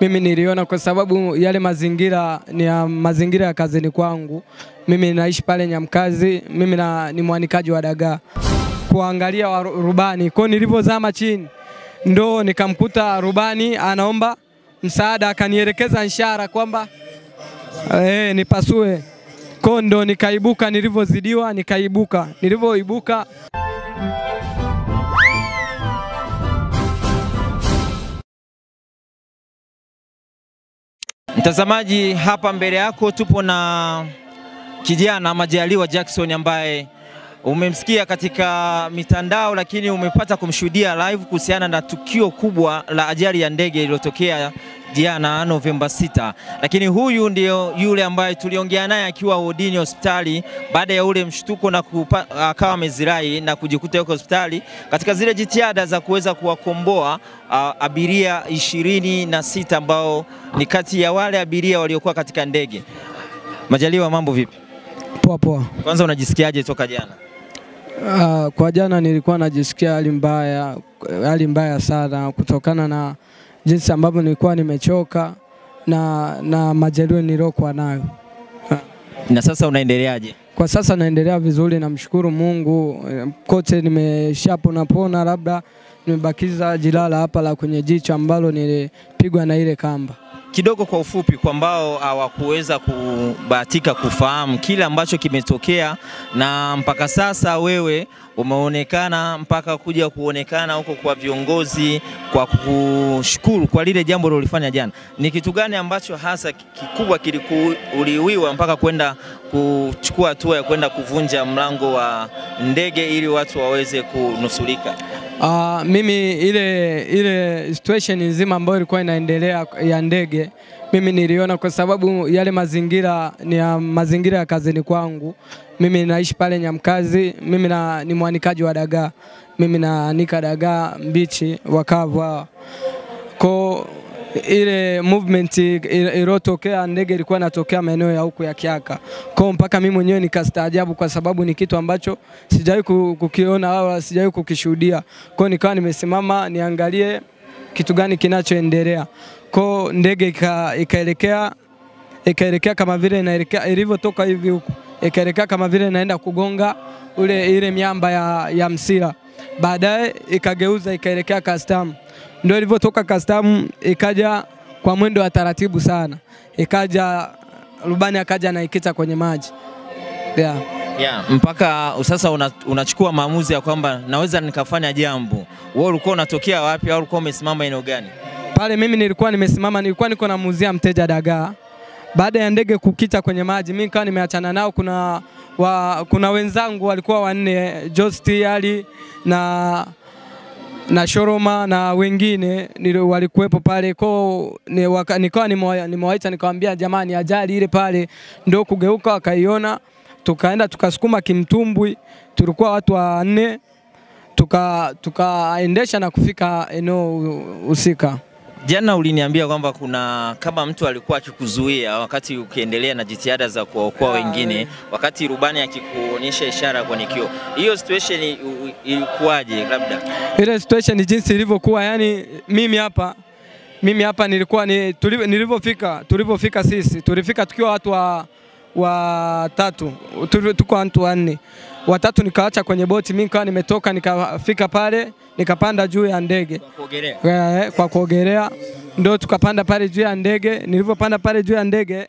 mimi niliona kwa sababu yale mazingira ni mazingira ya kazini kwangu. Mimi naishi pale Nyamkazi, mimi ni mwanikaji wa dagaa. Kuangalia wa rubani, kwa nilipozama chini ndo nikamkuta rubani anaomba msaada, akanielekeza ishara kwamba nipasue. Kwa ndo nikaibuka, nilivozidiwa nikaibuka. Nilivoibuka mtazamaji, hapa mbele yako tupo na kijana Majaliwa Jackson ambaye umemsikia katika mitandao, lakini umepata kumshuhudia live kuhusiana na tukio kubwa la ajali ya ndege iliyotokea jana Novemba 6. Lakini huyu ndio yule ambaye tuliongea naye akiwa wodini hospitali baada ya ule mshtuko na akawa amezirai na kujikuta yuko hospitali katika zile jitihada za kuweza kuwakomboa abiria 26 ambao ni kati ya wale abiria waliokuwa katika ndege. Majaliwa, mambo vipi? Poa poa. Kwanza unajisikiaje toka jana? Kwa jana nilikuwa najisikia hali mbaya sana kutokana na jinsi ambavyo nilikuwa nimechoka na majeruhi niliokuwa nayo. Na sasa unaendeleaje? Kwa sasa naendelea vizuri, namshukuru Mungu. Kote nimeshapona, labda nimebakiza jilala hapa la kwenye jicho ambalo nilipigwa na ile kamba. Kidogo kwa ufupi, kwa ambao hawakuweza kubahatika kufahamu kile ambacho kimetokea, na mpaka sasa wewe umeonekana mpaka kuja kuonekana huko kwa viongozi kwa kushukuru kwa lile jambo lilolifanya jana. Ni kitu gani ambacho hasa kikubwa kilikuuliwiwa mpaka kwenda kuchukua hatua ya kwenda kuvunja mlango wa ndege ili watu waweze kunusulika? Mimi ile situation nzima ambayo ilikuwa inaendelea ya ndege, mimi niliona kwa sababu yale mazingira ni mazingira ya kazini kwangu. Mimi naishi pale Nyamkazi, mimi ni mwanikaji wa dagaa. Mimi naanika dagaa mbichi wakavu. Kwa ile movement iliyotokea, ndege ilikuwa inatokea maeneo ya huku ya Kiaka. Kwa mpaka mimi mwenyewe nikastaajabu kwa sababu ni kitu ambacho sijawahi kukiona wala sijawahi kukishuhudia. Kwa nikawa nimesimama niangalie kitu gani kinachoendelea. Kwa ndege ikaelekea kama vile inaelekea ilivyotoka hivi huku. Ikaelekea kama vile inaenda kugonga ile miamba ya Msira. Baadaye ikageuza ikaelekea Custom. Ndio ilivyotoka Custom ikaja kwa mwendo wa taratibu sana. Ikaja rubani akaja na ikita kwenye maji. Mpaka sasa unachukua maamuzi ya kwamba naweza nikafanya jambo. Wewe ulikuwa unatokea wapi au ulikuwa umesimama eneo gani? Pale mimi nilikuwa nimesimama, nilikuwa niko na muuzia mteja dagaa. Baada ya ndege kukita kwenye maji, mimi nikawa nimeachana nao. Kuna wenzangu walikuwa wanne, Justi ali na Shoroma na wengine walikuwepo pale. Kwao nikawa nimewaita, nikamwambia jamani, ajali ile pale. Ndio kugeuka wakaiona, tukaenda tukasukuma kimtumbwi, tulikuwa watu wanne, tukaendesha na kufika eneo husika. Jana uliniambia kwamba kuna kama mtu alikuwa akikuzuia wakati ukiendelea na jitihada za kuokoa wengine, wakati rubani akikuonyesha ishara kwenye kio. Hiyo situation ilikuwaje labda? Ile situation jinsi ilivyokuwa, yani mimi hapa nilikuwa nilipofika sisi, tulifika tukiwa watu wa tatu, tuko watu wanne. Watatu nikaacha kwenye boti, mimi nikawa nimetoka nikafika pale, nikapanda juu ya ndege kwa kuogelea. Ndio tukapanda pale juu ya ndege. Nilipopanda pale juu ya ndege,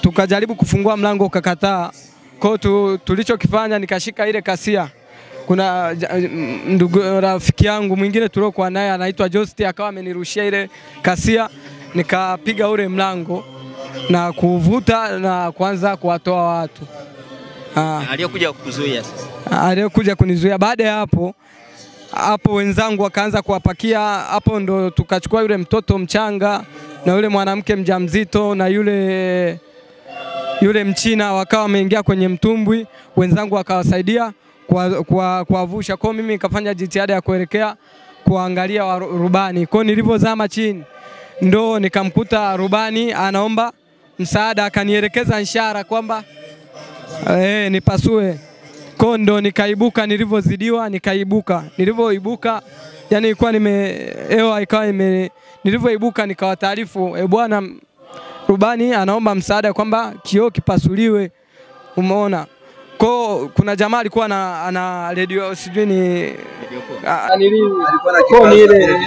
tukajaribu kufungua mlango ukakataa. Kwa tulichokifanya nikashika ile kasia. Kuna ndugu rafiki yangu mwingine tuliokuwa naye anaitwa Justi, akawa amenirushia ile kasia, nikapiga ule mlango na kuvuta na kuanza kuwatoa watu. Aliyokuja kukuzuia sasa. Aliyokuja kunizuia. Baada ya hapo wenzangu wakaanza kuwapakia. Hapo ndo tukachukua yule mtoto mchanga na yule mwanamke mjamzito na yule Mchina, wakawa wameingia kwenye mtumbwi. Wenzangu wakawasaidia kuwavusha. Kwa mimi nikafanya jitihada ya kuelekea kuangalia wa rubani. Kwa nilipozama chini ndo nikamkuta rubani anaomba msaada, akanielekeza ishara kwamba nipasue. Kwa ndo nikaibuka, nilivozidiwa nikaibuka. Nilivoibuka yani ilikuwa hewa ikawa Nilivyoibuka nikawataarifu, bwana rubani anaomba msaada kwamba kioo kipasuliwe. Umeona? Kwa kuna jamaa alikuwa ana radio sijui ni alikuwa na ile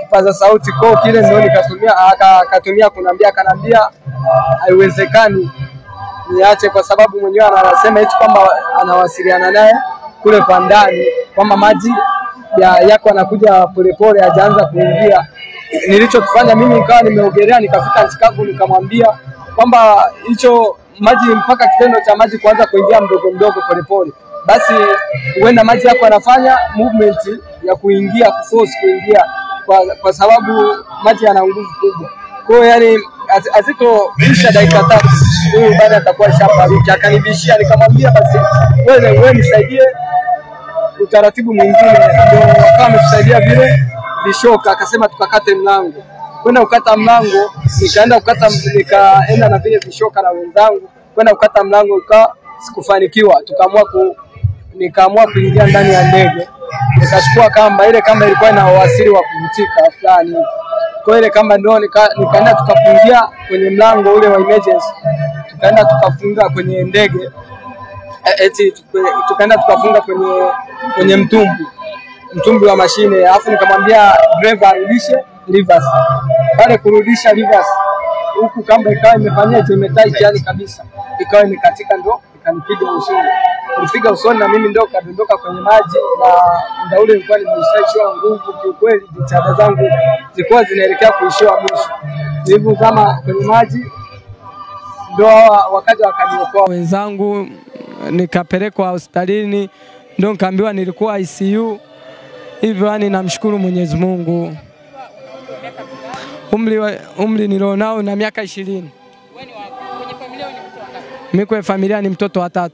kipaza sauti kwa kile ndio nikatumia akatumia kanaambia haiwezekani niache kwa sababu mwenyewe anasema hicho kwamba anawasiliana naye kule kwa ndani kwamba maji yako anakuja polepole hajaanza kuingia. Nilichofanya mimi nikawa nimeogelea nikafika Chicago nikamwambia kwamba hicho maji mpaka kitendo cha maji kuanza kuingia mdogo mdogo polepole, basi huenda maji yako anafanya movement ya kuingia force kuingia kwa sababu maji yana nguvu kubwa. Kwa hiyo yani azikobisha dakika 3 huyu baada atakuwa shafariki. Akanibishia nikamwambia basi wewe nisaidie utaratibu mwingine, ndio kama msaidia vile vishoka. Akasema tukakate mlango, kwenda ukata mlango, nikaenda na vile vishoka na wenzangu kwenda ukata mlango, sikufanikiwa. Nikaamua kuingia ndani ya ndege, nikachukua kamba. Ile kamba ilikuwa na wasiri wa kuvutika fulani, kwa ile kamba ndio nikaenda tukafungia kwenye mlango ule wa emergency, tukaenda tukafunga kwenye ndege eti tukaenda tukafunga kwenye mtumbu wa mashine. Alafu nikamwambia driver arudishe reverse, pale kurudisha reverse huku kamba ikawa imefanyia imetai yani kabisa, ikawa imekatika, ndo ikanipiga usoni. Nilipiga usoni na mimi ndo kadondoka kwenye maji, na muda ule nilikuwa nimeshachua nguvu kwa kweli, jitihada zangu zilikuwa zinaelekea kuishiwa mwisho. Hivyo kama kwenye maji ndo wakati wakaniokoa wenzangu, nikapelekwa hospitalini, ndo nikaambiwa nilikuwa ICU. Hivyo yani namshukuru Mwenyezi Mungu. Umri nilionao na miaka 20. Wewe kwenye familia ni mtoto wangapi? Mimi kwa familia ni mtoto wa 3.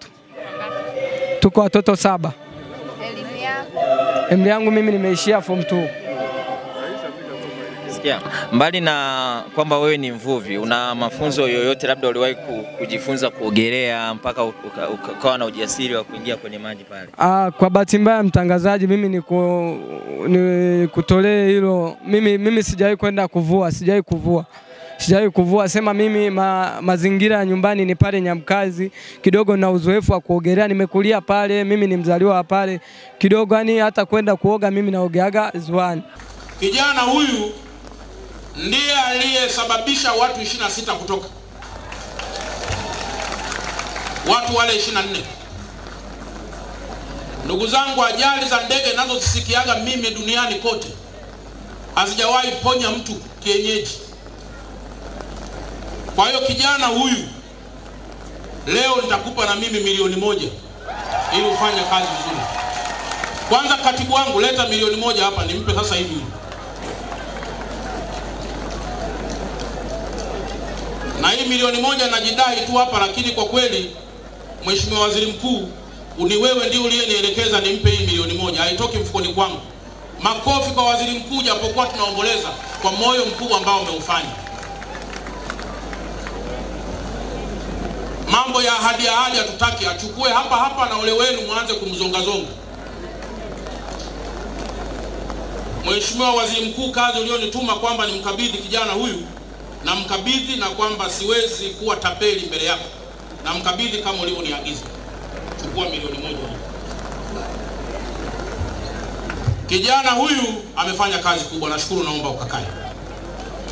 Tuko watoto 7. Elimu yako? Elimu yangu mimi nimeishia form 2. Sikia, mbali na kwamba wewe ni mvuvi, una mafunzo yoyote labda uliwahi kujifunza kuogelea mpaka ukawa na ujasiri wa kuingia kwenye maji pale? Kwa bahati mbaya mtangazaji, mimi nikutolee hilo. Mimi sijawahi kwenda kuvua, sijawahi kuvua. Sema mimi mazingira ya nyumbani ni pale Nyamkazi, kidogo na uzoefu wa kuogelea, nimekulia pale, mimi ni mzaliwa pale. Kidogo yani hata kwenda kuoga mimi naogeaga ziwani. Kijana huyu ndiye aliyesababisha watu 26 kutoka. Watu wale 24. Ndugu zangu, ajali za ndege nazo sisikiaga mimi duniani kote. Hazijawahi ponya mtu kienyeji. Kwa hiyo kijana huyu leo nitakupa na mimi milioni 1 ili ufanye kazi nzuri. Kwanza katibu wangu leta milioni 1 hapa nimpe sasa hivi. Na hii milioni 1 najidai tu hapa, lakini kwa kweli Mheshimiwa Waziri Mkuu, ni wewe ndiye uliyenielekeza nimpe hii milioni 1. Haitoki mfukoni kwangu. Makofi kwa Waziri Mkuu, japokuwa tunaomboleza kwa moyo mkuu ambao umeufanya. Mambo ya ahadi hatutaki, achukue hapa na ole wenu mwanze kumzongazonga. Mheshimiwa Waziri Mkuu, kazi ulionituma kwamba nimkabidhi kijana huyu na mkabidhi, na kwamba siwezi kuwa tapeli mbele yako, na mkabidhi kama ulivyoniagiza. Chukua milioni 1. Kijana huyu amefanya kazi kubwa, nashukuru, naomba ukakae.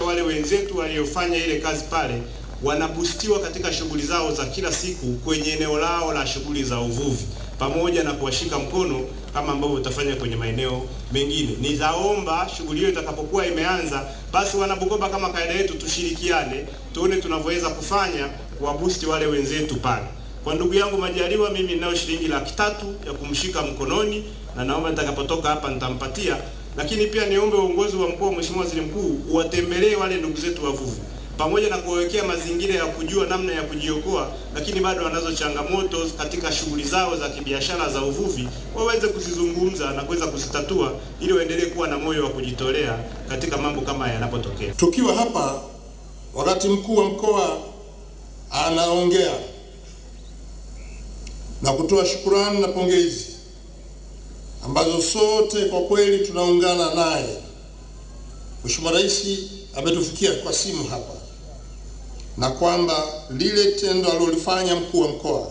Wale wenzetu waliofanya ile kazi pale wanabustiwa katika shughuli zao za kila siku kwenye eneo lao la shughuli za uvuvi, pamoja na kuwashika mkono kama ambavyo utafanya kwenye maeneo mengine. Nizaomba shughuli hiyo itakapokuwa imeanza, basi wanabugoba kama kaida yetu tushirikiane, tuone tunavyoweza kufanya kuwabusti wale wenzetu pale. Kwa ndugu yangu Majaliwa, mimi ninao shilingi 300,000 ya kumshika mkononi, na naomba nitakapotoka hapa nitampatia. Lakini pia niombe uongozi wa mkoa, Mheshimiwa Waziri Mkuu, uwatembelee wale ndugu zetu wavuvi, pamoja na kuwawekea mazingira ya kujua namna ya kujiokoa, lakini bado wanazo changamoto katika shughuli zao za kibiashara za uvuvi, waweze kuzizungumza na kuweza kuzitatua ili waendelee kuwa na moyo wa kujitolea katika mambo kama haya yanapotokea. Tukiwa hapa wakati mkuu wa mkoa anaongea na kutoa shukrani na pongezi ambazo sote kwa kweli tunaungana naye, Mheshimiwa Rais ametufikia kwa simu hapa na kwamba lile tendo alilofanya mkuu wa mkoa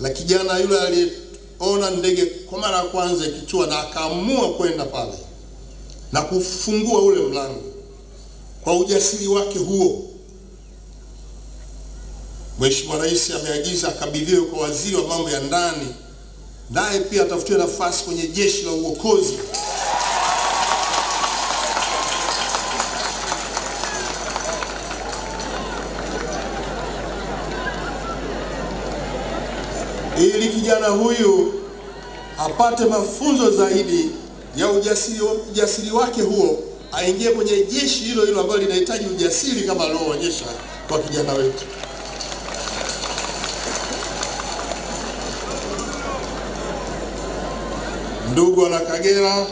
la kijana yule aliyeona ndege kwa mara ya kwanza ikitua na akaamua kwenda pale na kufungua ule mlango kwa ujasiri wake huo, Mheshimiwa Rais ameagiza akabidhiwe kwa waziri wa mambo ya ndani, naye pia atafutiwe nafasi kwenye jeshi la uokozi. Ili kijana huyu apate mafunzo zaidi ya ujasiri wake huo, aingie kwenye jeshi hilo hilo ambalo linahitaji ujasiri kama alioonyesha kwa kijana wetu. Ndugu wana Kagera,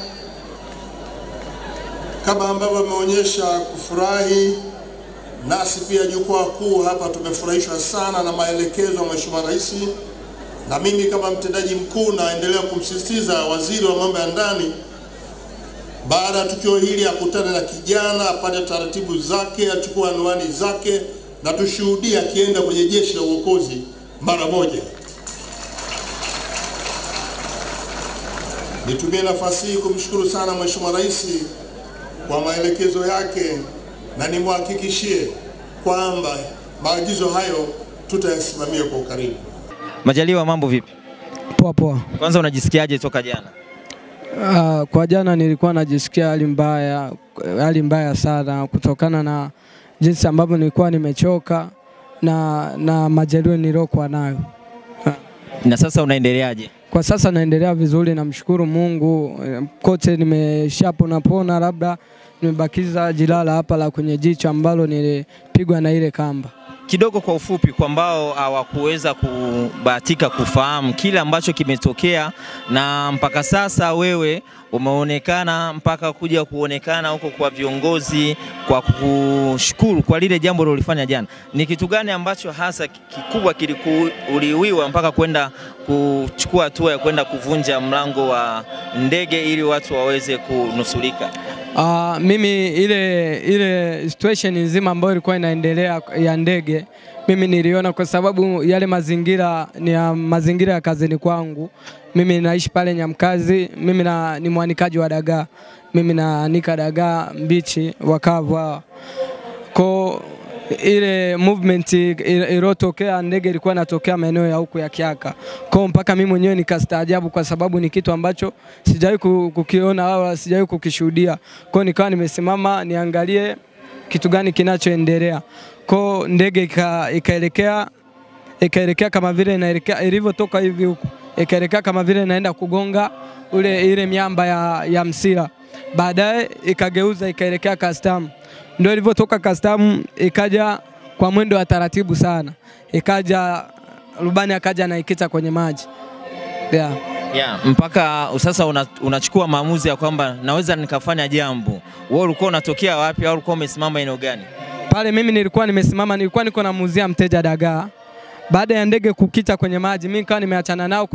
kama ambavyo wameonyesha kufurahi, nasi pia jukwaa kuu hapa tumefurahishwa sana na maelekezo ya Mheshimiwa Rais. Na mimi kama mtendaji mkuu naendelea kumsisitiza waziri wa mambo ya ndani, baada ya tukio hili akutane na kijana, apate taratibu zake, achukue anwani zake, na tushuhudie akienda kwenye jeshi la uokozi mara moja. Nitumie nafasi hii kumshukuru sana Mheshimiwa Rais kwa maelekezo yake, na nimhakikishie kwamba maagizo hayo tutayasimamia kwa ukaribu. Majaliwa, mambo vipi? Poa poa. Kwanza unajisikiaje toka jana? Kwa jana nilikuwa najisikia hali mbaya sana kutokana na jinsi ambavyo nilikuwa nimechoka na majaliwa niliokuwa nayo. Na sasa unaendeleaje? Kwa sasa naendelea vizuri, na mshukuru Mungu. Kote nimeshapona, labda nimebakiza jilala hapa la kwenye jicho ambalo nilipigwa na ile kamba. Kidogo kwa ufupi, kwa ambao hawakuweza kubahatika kufahamu kile ambacho kimetokea, na mpaka sasa wewe umeonekana mpaka kuja kuonekana huko kwa viongozi kwa kushukuru kwa lile jambo ulilofanya jana, ni kitu gani ambacho hasa kikubwa kilikuuliwiwa mpaka kwenda kuchukua hatua ya kwenda kuvunja mlango wa ndege ili watu waweze kunusulika? Mimi ile situation nzima ambayo ilikuwa inaendelea ya ndege, mimi niliona, kwa sababu yale mazingira ni mazingira ya kazini kwangu. Mimi naishi pale Nyamkazi, mimi ni mwanikaji wa dagaa. Mimi naanika dagaa mbichi wakavu. Kwa ile movement iliyotokea, ndege ilikuwa inatokea maeneo ya huku ya Kiaka. Kwa mpaka mimi mwenyewe nikastaajabu, kwa sababu ni kitu ambacho sijawahi kukiona wala sijawahi kukishuhudia. Kwa nikawa nimesimama niangalie kitu gani kinachoendelea. Kwa ndege ikaelekea kama vile inaelekea ilivyotoka hivi huku, ikaelekea kama vile inaenda kugonga ile miamba ya Msira. Baadaye ikageuza ikaelekea Custom. Ndio ilivyotoka Custom ikaja kwa mwendo wa taratibu sana. Ikaja rubani akaja na ikita kwenye maji. Mpaka sasa unachukua maamuzi ya kwamba naweza nikafanya jambo. Wewe ulikuwa unatokea wapi au ulikuwa umesimama eneo gani? Pale mimi nilikuwa nimesimama, nilikuwa niko na muuzia mteja dagaa. Baada ya ndege kukita kwenye maji, mimi nikawa nimeachana nao.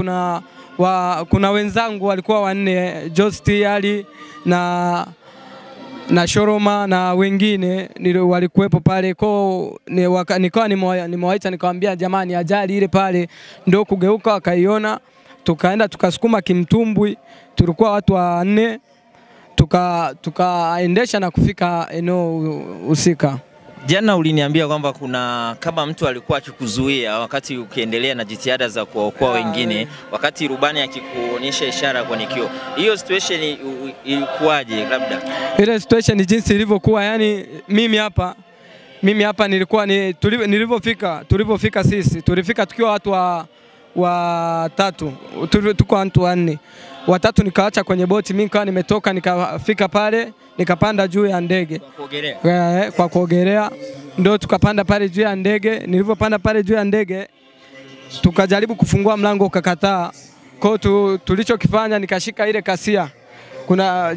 Kuna wenzangu walikuwa wanne, Justi ali na Shoroma na wengine walikuwepo pale. Kwa nikawa nimewaita nikamwambia, jamani, ajali ile pale ndio kugeuka, wakaiona, tukaenda tukasukuma kimtumbwi. Tulikuwa watu wanne, tukaendesha na kufika eneo husika. Jana uliniambia kwamba kuna kama mtu alikuwa akikuzuia wakati ukiendelea na jitihada za kuokoa wengine, wakati rubani akikuonyesha ishara kwa nikio. Hiyo situation ilikuwaje? Labda ile situation ni jinsi ilivyokuwa, yani mimi hapa nilikuwa nilipofika sisi tulifika tukiwa watu wa tatu, tuko watu wanne. Watatu nikaacha kwenye boti, mimi nikawa nimetoka nikafika pale, nikapanda juu ya ndege kwa kuogelea. Ndio tukapanda pale juu ya ndege. Nilipopanda pale juu ya ndege, tukajaribu kufungua mlango ukakataa. Kwa tulichokifanya, nikashika ile kasia. Kuna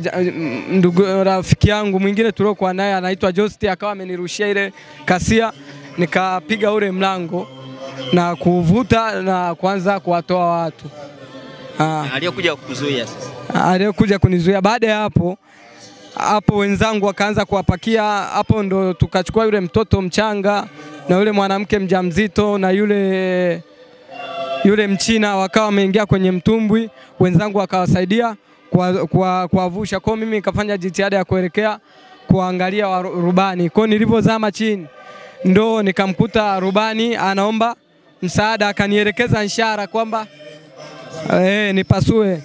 ndugu rafiki yangu mwingine tuliokuwa naye anaitwa Justi, akawa amenirushia ile kasia, nikapiga ule mlango na kuvuta na kuanza kuwatoa watu. Aliyokuja kunizuia. Baada ya hapo hapo wenzangu wakaanza kuwapakia, hapo ndo tukachukua yule mtoto mchanga na yule mwanamke mjamzito na yule Mchina, wakawa wameingia kwenye mtumbwi, wenzangu wakawasaidia kuwavusha. Kwa mimi nikafanya jitihada ya kuelekea kuangalia rubani. Kwa nilipozama chini ndo nikamkuta rubani anaomba msaada, akanielekeza ishara kwamba nipasue.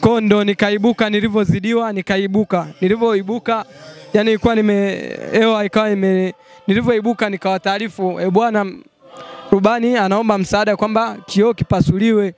Kwa ndo nikaibuka, nilivozidiwa nikaibuka. Nilivoibuka yani ilikuwa nilivoibuka nikawataarifu, bwana rubani anaomba msaada kwamba kioo kipasuliwe.